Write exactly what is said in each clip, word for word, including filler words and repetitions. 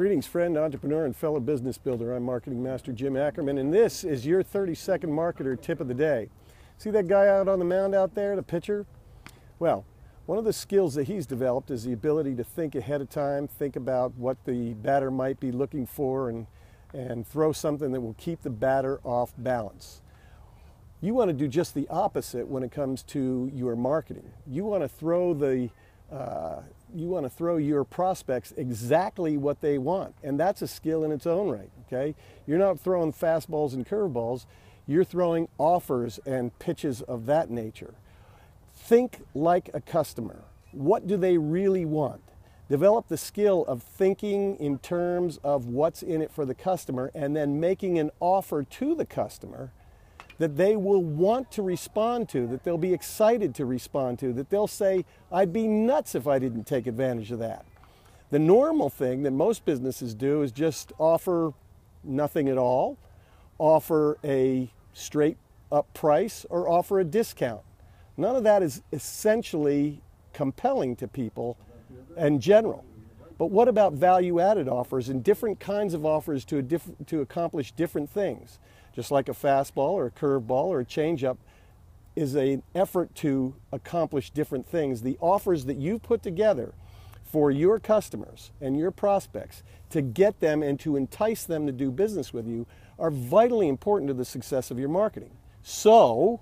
Greetings, friend, entrepreneur, and fellow business builder. I'm Marketing Master Jim Ackerman, and this is your thirty second marketer tip of the day. See that guy out on the mound out there, the pitcher? Well, one of the skills that he's developed is the ability to think ahead of time, think about what the batter might be looking for, and, and throw something that will keep the batter off balance. You want to do just the opposite when it comes to your marketing. You want to throw the Uh, you want to throw your prospects exactly what they want, and that's a skill in its own right, okay? You're not throwing fastballs and curveballs, you're throwing offers and pitches of that nature. Think like a customer. What do they really want? Develop the skill of thinking in terms of what's in it for the customer and then making an offer to the customer that they will want to respond to, that they'll be excited to respond to, that they'll say, I'd be nuts if I didn't take advantage of that. The normal thing that most businesses do is just offer nothing at all, offer a straight up price, or offer a discount. None of that is essentially compelling to people in general. But what about value-added offers and different kinds of offers to, a diff- to accomplish different things? Just like a fastball or a curveball or a changeup is an effort to accomplish different things. The offers that you put together for your customers and your prospects to get them and to entice them to do business with you are vitally important to the success of your marketing. So,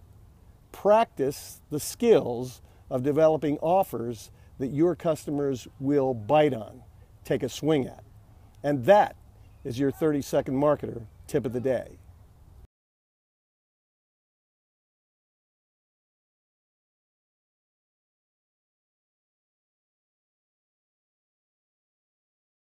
practice the skills of developing offers that your customers will bite on, take a swing at. And that is your thirty second marketer tip of the day.